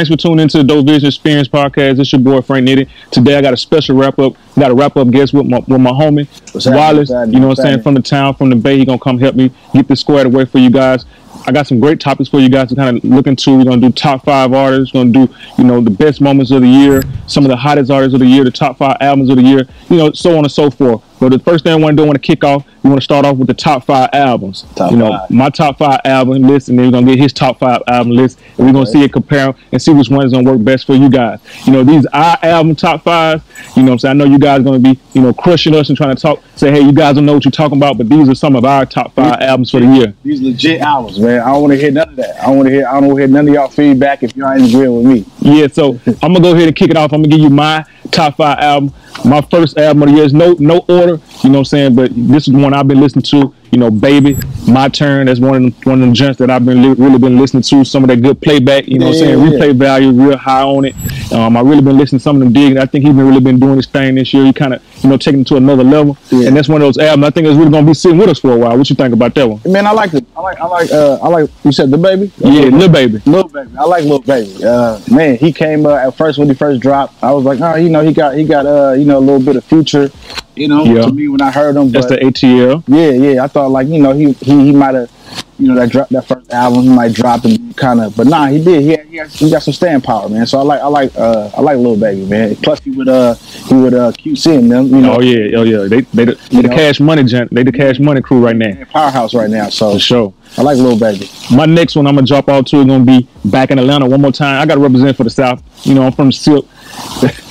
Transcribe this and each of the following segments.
thanks for tuning into the Dope Vision Experience Podcast. It's your boy Frank Nitti. Today I got a special wrap-up. Got a wrap-up guest with my homie, Wallace. You know what I'm saying? From the town, from the Bay. He gonna come help me get this squared away for you guys. I got some great topics for you guys to kind of look into. We're going to do top 5 artists. We're going to do, you know, the best moments of the year, some of the hottest artists of the year, the top 5 albums of the year, you know, so on and so forth. But the first thing I want to do, I want to kick off, we want to start off with the top 5 albums. My top 5 album list, and then we're going to get his top 5 album list, and we're going to see it, compare them, and see which one is going to work best for you guys. You know, these our album top 5s, you know what I'm saying? I know you guys are going to be, you know, crushing us and trying to talk, say, hey, you guys don't know what you're talking about, but these are some of our top 5 albums for the year. These legit albums, man. I don't want to hear none of that. I don't hear none of y'all feedback if y'all ain't agreeing with me. Yeah, so I'm gonna go ahead and kick it off. I'm gonna give you my top 5 album. My first album of the year is no order, you know what I'm saying? But this is one I've been listening to. You know, Baby, My Turn. That's one of them joints that I've been really been listening to. Some of that good playback, you know what I'm saying? Replay value, real high on it. I really been listening to some of them digging. I think he's been really been doing his thing this year. He kind of, you know, taking it to another level. Yeah. And that's one of those albums I think is really gonna be sitting with us for a while. What you think about that one? Man, I like it. I like you said the Baby? Yeah, Lil Baby. I like Lil Baby. Man, he came at first when he first dropped, I was like, oh, you know, he got you know, a little bit of future. You know, to me when I heard him, but that's the ATL. Yeah. I thought like, you know, he might have, you know, that first album he might drop and kind of, but nah, he did. He got some staying power, man. So I like Lil Baby, man. Plus he would QC and them. You know. Oh yeah. They the Cash Money Cash Money crew right now. Powerhouse right now. So for sure. I like Lil Baby. My next one I'm gonna drop out to is gonna be Back in Atlanta one more time. I gotta represent for the South. You know, I'm from the Silk.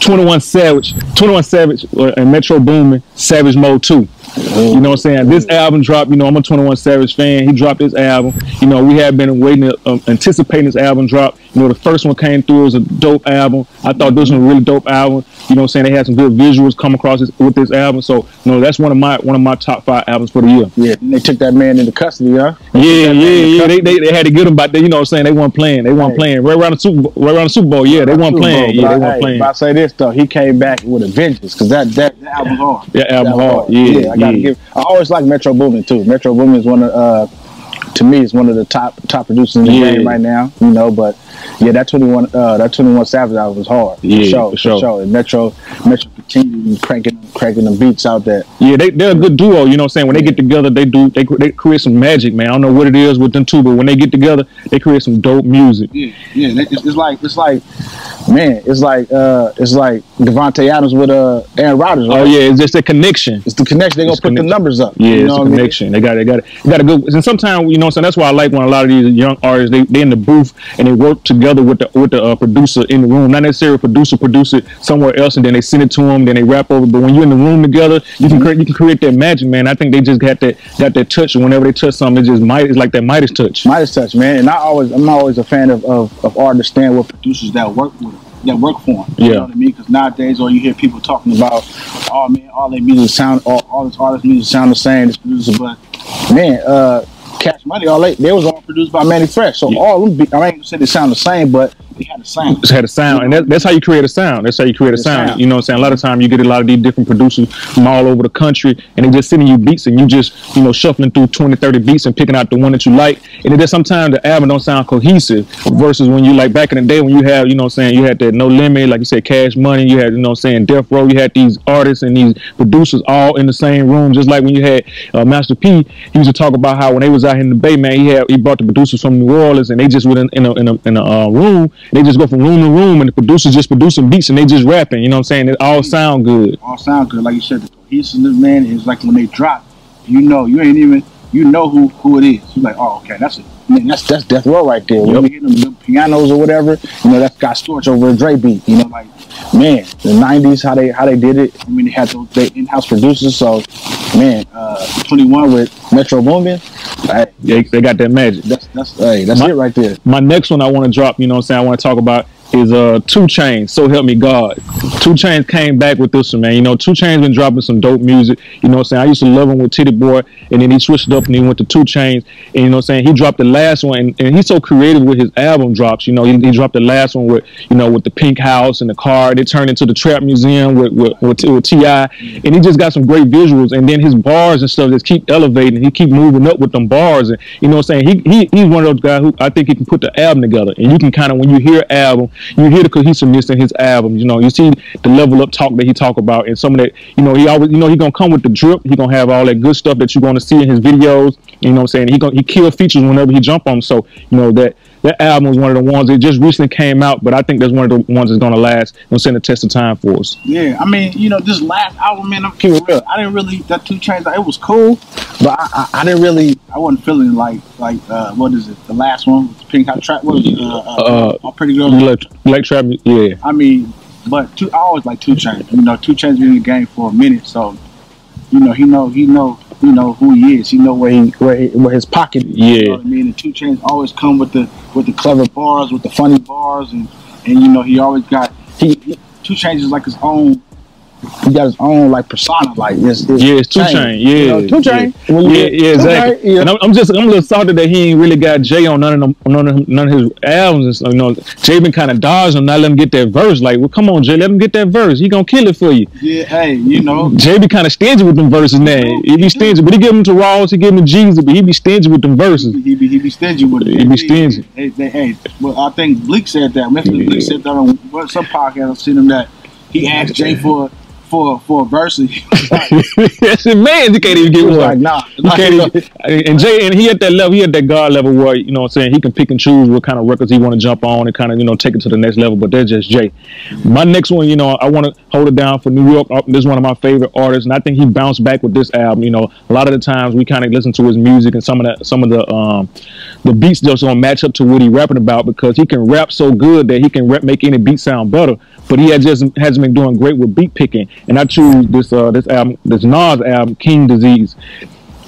21 Savage, and Metro Boomin, Savage Mode 2. You know what I'm saying? This album dropped, you know, I'm a 21 Savage fan. He dropped this album. You know, we have been waiting, anticipating this album drop. You know, the first one came through. It was a dope album. I thought this was a really dope album. You know what I'm saying? They had some good visuals come across with this album. So, you know, that's one of my top 5 albums for the year. Yeah, and they took that man into custody, huh? Yeah. They had to get him about that. You know what I'm saying? They weren't playing. Right around the Super Bowl. Yeah, they weren't playing. But I say this, though. He came back with a vengeance because that album hard. That album hard. Yeah. I always like Metro Boomin too. Metro Boomin is to me, is one of the top producers in the game right now. You know, but yeah, that 21 Savage album was hard. Yeah, for sure. And Metro continued cranking them beats out there. Yeah, they're a good duo. You know what I'm saying? When they get together, they create some magic, man. I don't know what it is with them two, but when they get together, they create some dope music. Yeah. It's like Devontae Adams with Aaron Rodgers. Right? Oh yeah, it's just a connection. It's the connection. They're gonna put the numbers up. Yeah, you know it's a connection. I mean? They got a good. And sometimes, you know, so that's why I like when a lot of these young artists they in the booth and they work together with the producer in the room. Not necessarily producer produce it somewhere else and then they send it to them, then they rap over. But when you're in the room together, you can create that magic, man. I think they just got that touch. Whenever they touch something, it's like that Midas touch. Midas touch, man. And I'm always a fan of artists staying with producers that work with them. That work for them, you know what I mean? Because nowadays, all you hear people talking about, oh man, all their music sound, all this artist music sound the same. This producer, but man, Cash Money, they was all produced by Manny Fresh. So all them, I ain't gonna say they sound the same, but they had a sound. They had a sound, and that's how you create a sound. You know what I'm saying? A lot of time you get a lot of these different producers from all over the country, and they just sending you beats, and you just, you know, shuffling through 20, 30 beats and picking out the one that you like. And then sometimes the album don't sound cohesive versus when you like back in the day when you have, you know what I'm saying, you had that No Limit, like you said, Cash Money, you had, you know what I'm saying, Death Row, you had these artists and these producers all in the same room, just like when you had Master P. He used to talk about how when they was out here in the Bay, man, he brought the producers from New Orleans, and they just went in a room. They just go from room to room, and the producers just producing beats, and they just rapping. You know what I'm saying? It all sound good. Like you said, the cohesiveness, man, is like when they drop, you know, you ain't even, you know who it is. You're like, oh, okay, that's it. Man, that's Death Row right there. When we hit them pianos or whatever, you know, that's got Storch over a Dre beat. You know, like, man, the 90s, how they did it. I mean, they had those in-house producers, so, man, 21 with Metro Boomin, right? They got that magic. That's it right there. My next one I want to drop, you know what I'm saying, I want to talk about is 2 Chainz, So Help Me God. 2 Chainz came back with this one, man. You know, 2 Chainz been dropping some dope music. You know what I'm saying? I used to love him with Titty Boy, and then he switched it up and he went to 2 Chainz. And you know what I'm saying? He dropped the last one, and he's so creative with his album drops. You know, he dropped the last one with, you know, with the pink house and the car. They turned into the Trap Museum with T.I. And he just got some great visuals. And then his bars and stuff just keep elevating. He keep moving up with them bars. And you know what I'm saying? He's one of those guys who I think he can put the album together. And you can kind of, when you hear album, You hear the cohesiveness in his album. You know, you see the level up talk that he talk about, and some of that. You know, he always, you know, he gonna come with the drip. He gonna have all that good stuff that you gonna see in his videos. You know what I'm saying? He gonna, he kill features whenever he jump on them. So you know that that album was one of the ones that just recently came out, but I think that's one of the ones that's gonna last and stand the test of time for us. Yeah, I mean, you know, this last album, man, I'm keeping real. I didn't really, that 2 Chainz, it was cool, but I didn't really, I wasn't feeling like what is it? The last one, Pink Hot Trap, what was it? Pretty Girl, Black Trap, yeah. I mean, but I always like 2 Chainz. You know, 2 Chainz been in the game for a minute, so you know, he know who he is. He know where his pocket is. Yeah. You know what I mean? And 2 Chainz always come with the clever bars, with the funny bars, and you know, he always got, he 2 Chainz is like his own. He got his own like persona, like it's 2 Chainz, yeah, you know, 2 Chainz, yeah, exactly. 2 Chainz, yeah. And I'm a little salty that he ain't really got Jay on none of his albums. And stuff. You know, Jay been kind of dodging him, not let him get that verse. Like, well, come on, Jay, let him get that verse. He gonna kill it for you. Yeah, hey, you know, Jay be kind of stingy with them verses now. He be stingy, but he give him to Rawls, he give him to Jesus, but he be stingy with them verses. He be stingy with it. He be stingy. Hey, well, I think Bleak said that. Memphis Bleak said that on some podcast. I've seen him that he asked Jay for a verse, that's it, man. You can't even get one. Like, nah, and Jay, and he at that level, he at that God level where, you know what I'm saying, he can pick and choose what kind of records he want to jump on and kind of, you know, take it to the next level. But that's just Jay. My next one, you know, I want to hold it down for New York. This is one of my favorite artists, and I think he bounced back with this album. You know, a lot of the times we kind of listen to his music, and some of the beats just don't match up to what he rapping about, because he can rap so good that he can make any beat sound better. But he just hasn't been doing great with beat picking. And I choose this Nas album, King Disease,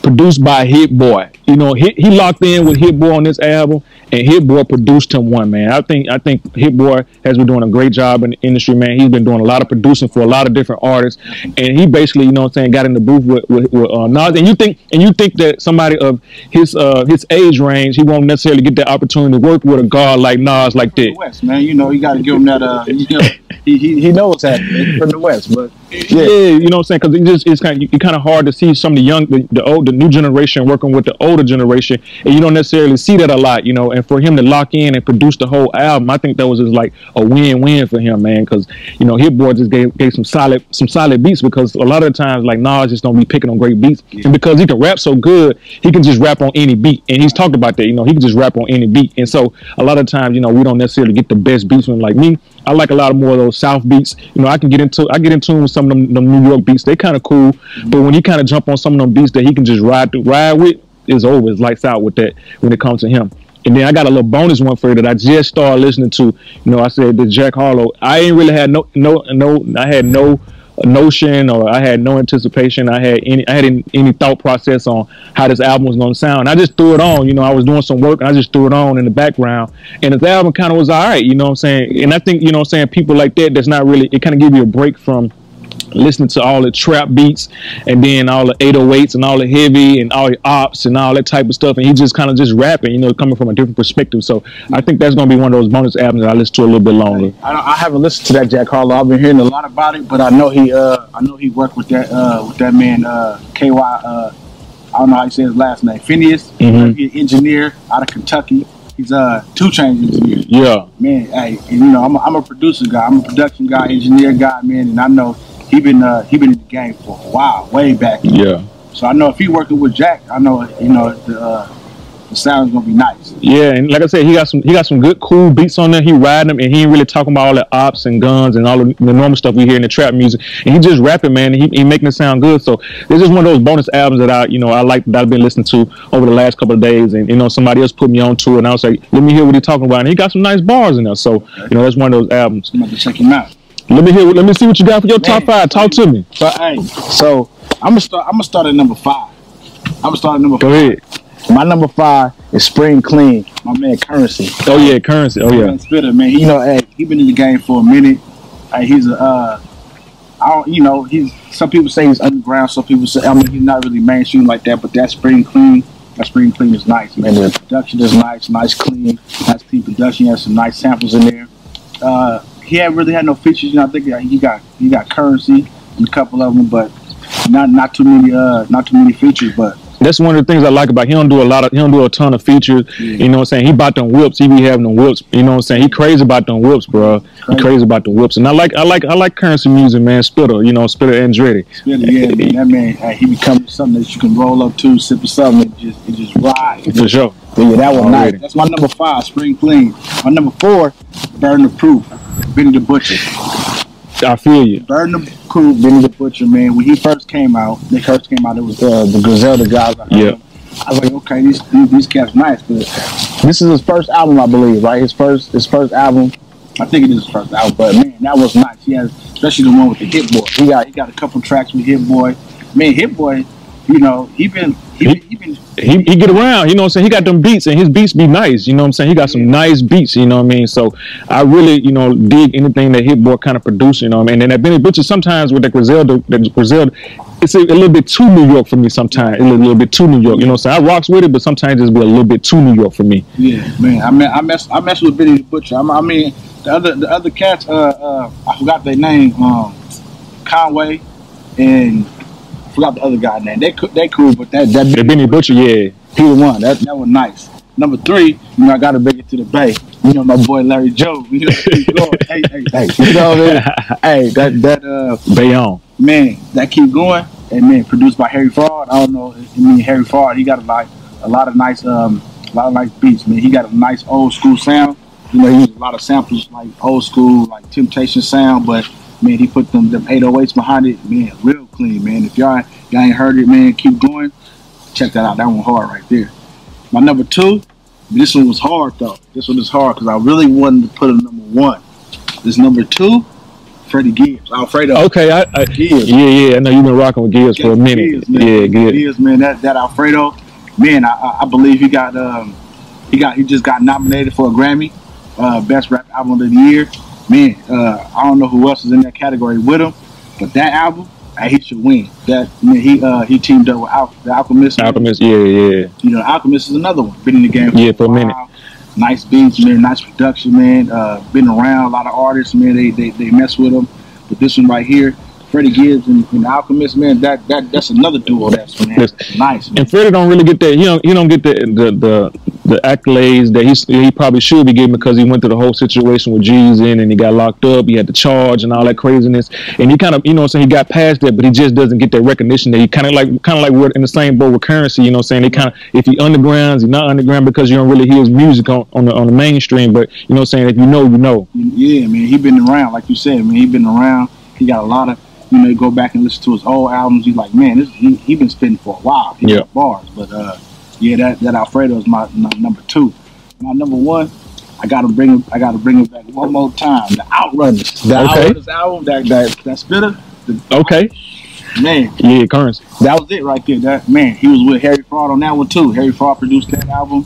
produced by Hit Boy. You know, he locked in with Hit Boy on this album, and Hit Boy produced him one, man. I think Hit Boy has been doing a great job in the industry, man. He's been doing a lot of producing for a lot of different artists, and he basically, you know what I'm saying, got in the booth with Nas. And you think that somebody of his age range, he won't necessarily get that opportunity to work with a guard like Nas like that. West, man, you know, you got to give him that. He knows that from the West, but yeah, you know what I'm saying, because it's kind of hard to see some of the young, the new generation working with the older generation, and you don't necessarily see that a lot, you know. And for him to lock in and produce the whole album, I think that was just like a win-win for him, man, because you know, Hit Boy just gave some solid beats, because a lot of the times, like, Nas just don't be picking on great beats, and because he can rap so good, he can just rap on any beat, and he's talked about that, you know, he can just rap on any beat, and so a lot of times, you know, we don't necessarily get the best beats from him. Like me, I like a lot of more of those South beats. You know, I get in tune with some of them New York beats. They kind of cool, but when he kind of jump on some of them beats that he can just ride with, it's over. It's lights out with that when it comes to him. And then I got a little bonus one for you that I just started listening to. You know, I said that Jack Harlow. I ain't really had no anticipation. I hadn't any thought process on how this album was gonna sound. I just threw it on, you know, I was doing some work and I just threw it on in the background, and the album kinda was alright, you know what I'm saying? And I think, you know what I'm saying, people like that, that's not really, it kinda give you a break from listening to all the trap beats and then all the 808s and all the heavy and all the ops and all that type of stuff, and he just kind of just rapping, you know, coming from a different perspective. So I think that's going to be one of those bonus albums that I listen to a little bit longer. I haven't listened to that Jack Harlow. I've been hearing a lot about it, but I know he worked with that man KY. I don't know how you say his last name. Finneas, he's an engineer out of Kentucky. He's a 2 Chainz engineer. Yeah, man. Hey, and, you know, I'm a producer guy. I'm a production guy, engineer guy, man, and I know. He been in the game for a while, way back. Yeah. So I know if he working with Jack, I know, you know, the sound's gonna be nice. Yeah, and like I said, he got some good cool beats on there. He riding them, and he ain't really talking about all the ops and guns and all the normal stuff we hear in the trap music. And he just rapping, man. And he making it sound good. So this is one of those bonus albums that I like, that I've been listening to over the last couple of days. And you know, somebody else put me on to it, and I was like, let me hear what he's talking about. And he got some nice bars in there. So okay, you know, that's one of those albums. I'm about to check him out. Let me see what you got for your top 5. Talk to me. So I'm gonna start at number 5. Go ahead. My number 5 is Spring Clean. My man Curren$y. Oh yeah, Curren$y. Oh yeah. Spitter, man. You know, hey, he been in the game for a minute. Hey, he's a some people say he's underground. Some people say, I mean, he's not really mainstream like that. But that Spring Clean, is nice, man. The production is nice clean production. He has some nice samples in there. He hadn't really had no features, you know. I think he got Curren$y and a couple of them, but not too many features. But that's one of the things I like about him. He don't do a ton of features. You know what I'm saying? He bought them whips. He be having them whips. You know what I'm saying? He crazy about them whips, bro. He crazy about the whips. And I like Curren$y music, man. Splitter, you know, Splitter Andretti. Splitter, yeah, man. That man, he becomes something that you can roll up to, sip or something, and just ride. For sure. But yeah, that one nice. That's my number 5, Spring Clean. My number 4, Burden of Proof, Benny the Butcher. I feel you. Burden of Proof, Benny the Butcher, man. When they first came out, it was the Griselda guys. Yeah. I was like, okay, these cats nice, but this is his first album, I believe, right? His first album. I think it is his first album, but man, that was nice. He has, especially the one with the Hit Boy. He got a couple tracks with Hit Boy. Man, Hit Boy, you know, he get around, you know what I'm saying? He got them beats, and his beats be nice, you know what I'm saying? He got some nice beats, you know what I mean? So I really, you know, dig anything that Hit Boy kind of produce, you know what I mean? And that Benny Butcher, sometimes with that Griselda, it's a little bit too New York for me sometimes. It's a little bit too New York, you know what I'm saying? I rocks with it, but sometimes it's a little bit too New York for me. Yeah, man, I mess with Benny the Butcher. I mean, the other cats, I forgot their name, Conway and... forgot the other guy's name. They cool, but that Benny Butcher, yeah, he the one. That was nice. Number 3, you know, I gotta bring it to the Bay. You know, my boy Larry Joe. You know, hey, you know what I mean? Hey, that Bayon, man, that keep going. And man, produced by Harry Fraud. I don't know. I mean, Harry Fraud, he got a lot of nice beats. Man, he got a nice old school sound. You know, he used a lot of samples like old school, like Temptation sound, but man, he put them 808s behind it. Man, real clean, man. If y'all ain't heard it, man, keep going. Check that out. That one hard right there. My number 2, this one was hard, though. This one is hard because I really wanted to put a number 1. This number 2, Freddie Gibbs, Alfredo. Okay, Gibbs. Yeah, I know you've been rocking with Gibbs for a minute. Gibbs, man. Yeah, Gibbs. Gibbs, man, that Alfredo, man, I believe he just got nominated for a Grammy, Best Rap Album of the Year. Man, I don't know who else is in that category with him, but that album, he should win. That man, he teamed up with the Alchemist. Man. Alchemist, yeah. You know, Alchemist is another one. Been in the game for a minute. Nice beats, man. Nice production, man. Been around a lot of artists, man. They mess with him. But this one right here, Freddie Gibbs and Alchemist, man, that's another duo. That's, man, that's nice, man. And Freddie don't really get that. He don't get the accolades that he probably should be getting because he went through the whole situation with G's in and he got locked up. He had to charge and all that craziness. And he kind of, you know what I'm saying, he got past that, but he just doesn't get that recognition that he kind of like we're in the same boat with Curren$y. You know what I'm saying? They kind of, if he undergrounds, he's not underground because you don't really hear his music on the mainstream. But you know what I'm saying? If you know, you know. Yeah, man, he been around, like you said, man. He been around. He got a lot of. You know, you go back and listen to his old albums. He's like, man, he been spitting for a while. He got bars, but that Alfredo is my number 2. My number 1, I gotta bring it back one more time. The Outrunners, Outrunners album, that spitter. Man, yeah, Curren$y. That was it right there. That man, he was with Harry Fraud on that one too. Harry Fraud produced that album.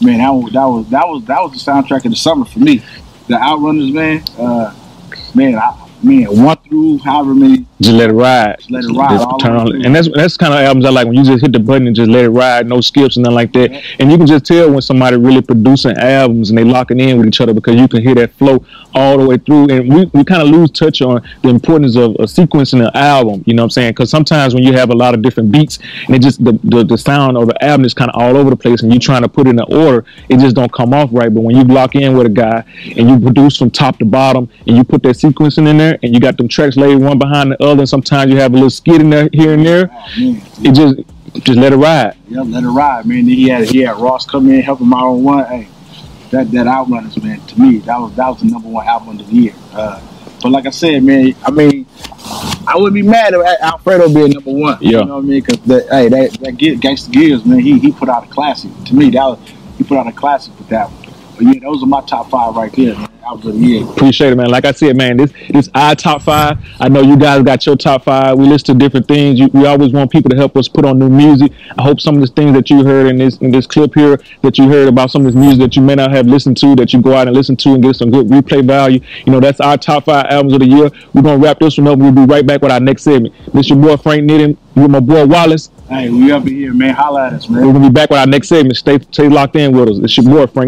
Man, that was the soundtrack of the summer for me. The Outrunners, man. Man, 1 through however many. Just let it ride. And that's kind of albums I like, when you just hit the button and just let it ride, no skips and nothing like that. Mm-hmm. And you can just tell when somebody really producing albums and they locking in with each other because you can hear that flow all the way through. And we kind of lose touch on the importance of sequencing an album, you know what I'm saying? Because sometimes when you have a lot of different beats and it just the sound of the album is kind of all over the place and you're trying to put it in an order, it just don't come off right. But when you lock in with a guy and you produce from top to bottom and you put that sequencing in there, and you got them tracks laid one behind the other, and sometimes you have a little skid in there, here and there. Oh, it just let it ride. Yeah, let it ride, man. He had Ross come in, help him out on one. Hey, that Outrunners, man. To me, that was the number 1 album of the year. But like I said, man, I mean, I wouldn't be mad at Alfredo being number 1. Yeah. You know what I mean? Because that Gangsta Gibbs, man, he put out a classic. To me, he put out a classic with that one. But yeah, those are my top 5 right there, man. Appreciate it, man. Like I said, man, this our top 5. I know you guys got your top 5. We listen to different things. We always want people to help us put on new music. I hope some of the things that you heard in this clip here, that you heard about some of this music that you may not have listened to, that you go out and listen to and get some good replay value. You know, that's our top 5 albums of the year. We're going to wrap this one up. We'll be right back with our next segment. This your boy Frank Nitti with my boy Wallace. Hey, we up in here, man. Holla at us, man. We're going to be back with our next segment. Stay locked in with us. It's your boy Frank